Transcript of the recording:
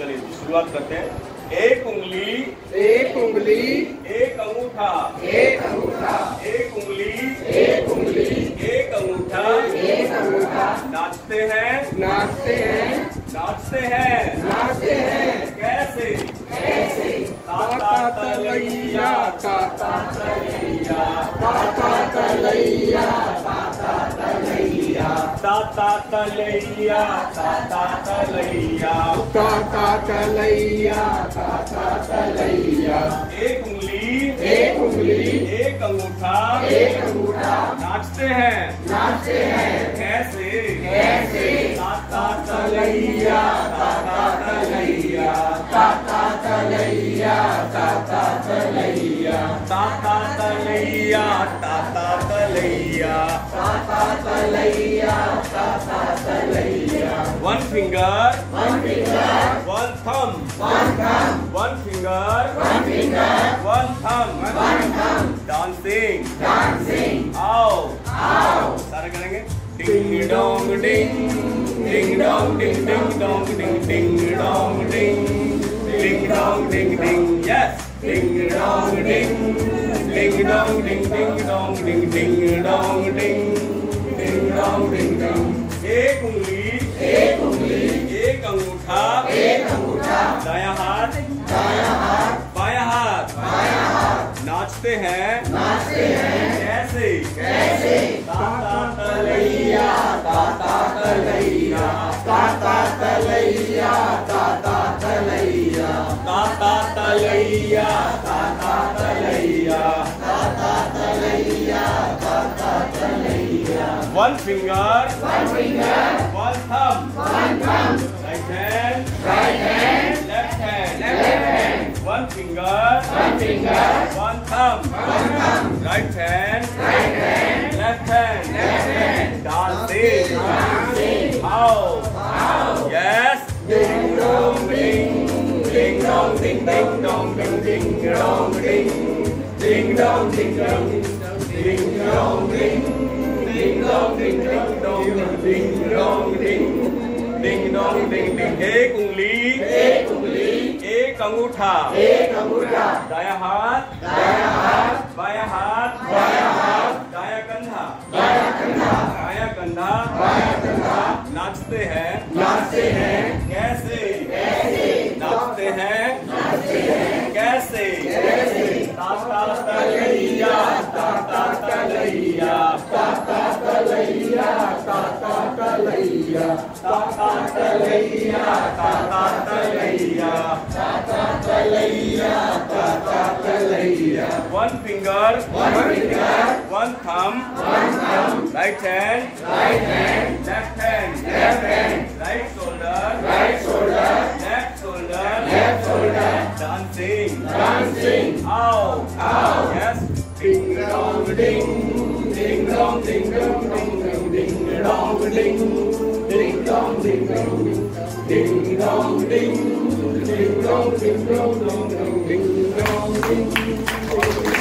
चलिए शुरुआत करते हैं। एक उंगली एक अंगूठा एक अंगूठा, एक उंगली एक अंगूठा एक अंगूठा, नाचते हैं नाचते हैं नाचते हैं नाचते हैं, कैसे कैसे? ता-ता-तलैया ता-ता-तलैया ता-ता-तलैया ता-ता-तलैया ता-ता-तलैया ता-ता-तलैया ता-ता-तलैया ता-ता-तलैया। एक उंगली एक अंगूठा, नाचते हैं कैसे कैसे? ता-ता-तलैया ता-ता-तलैया ता-ता-तलैया ता-ता-तलैया ता-ता-तलैया ता-ता-तलैया ता-ता-तलैया ता-ता-तलैया। one finger one thumb one thumb, one finger one thumb one thumb, dancing dancing out out, सारे करेंगे। ding dong ding ding dong ding dong ding ding, yes ding dong ding dong। एक उंगली एक अंगूठा, दायां हाथ बायां हाथ, नाचते हैं कैसे कैसे? ता-ता-तलैया ता-ता-तलैया ता-ता-तलैया ता-ता-तलैया ता-ता-तलैया ता-ता-तलैया ता-ता-तलैया ता-ता-तलैया। one finger one thumb right hand left hand, one finger one thumb right hand left hand, dancing out out, yes ding dong ding dong ding dong ding dong ding ding dong ding ding। एक उंगली एक अंगूठा, दायां हाथ बायां हाथ, दायां कंधा नाचते हैं कैसे कैसे? नाचते हैं कैसे कैसे? ता-ता-तलैया ता-ता-तलैया ता-ता-तलैया ता-ता-तलैया ता-ता-तलैया ता-ता-तलैया ता-ता-तलैया ता-ता-तलैया। one finger one thumb, right hand left hand, right shoulder left shoulder, dancing out out, yes ding dong ding dong ding dong ding dong ding dong ding dong ding।